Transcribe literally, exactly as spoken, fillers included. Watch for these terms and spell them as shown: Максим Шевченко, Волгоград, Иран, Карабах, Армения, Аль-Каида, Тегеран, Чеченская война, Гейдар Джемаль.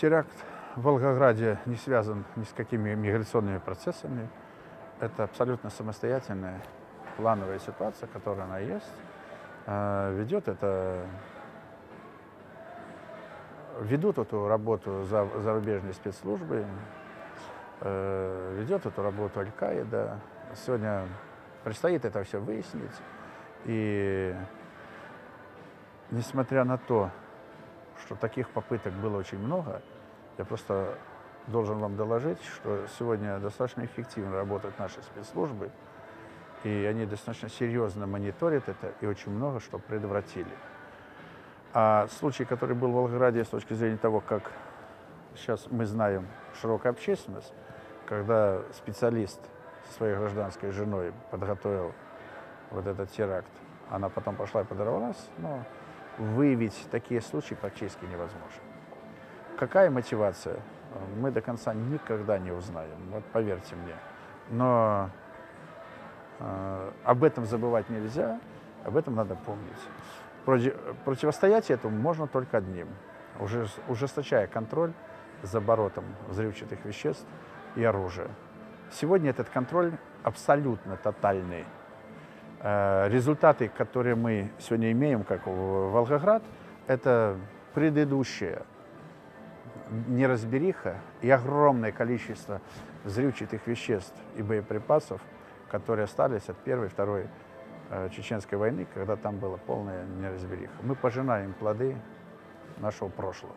Теракт в Волгограде не связан ни с какими миграционными процессами. Это абсолютно самостоятельная плановая ситуация, которая она есть. Ведет это, ведут эту работу за, зарубежные спецслужбы, ведет эту работу Аль-Каида. Сегодня предстоит это все выяснить. И несмотря на то, что таких попыток было очень много, я просто должен вам доложить, что сегодня достаточно эффективно работают наши спецслужбы, и они достаточно серьезно мониторят это, и очень много что предотвратили. А случай, который был в Волгограде, с точки зрения того, как сейчас мы знаем широкая общественность, когда специалист со своей гражданской женой подготовил вот этот теракт, она потом пошла и подорвалась, но выявить такие случаи практически невозможно. Какая мотивация, мы до конца никогда не узнаем, вот поверьте мне. Но э, об этом забывать нельзя, об этом надо помнить. Против, противостоять этому можно только одним, уже, ужесточая контроль за оборотом взрывчатых веществ и оружия. Сегодня этот контроль абсолютно тотальный. Э, результаты, которые мы сегодня имеем, как в Волгоград, это предыдущие неразбериха и огромное количество взрывчатых веществ и боеприпасов, которые остались от первой и второй э, Чеченской войны, когда там была полная неразбериха. Мы пожинаем плоды нашего прошлого.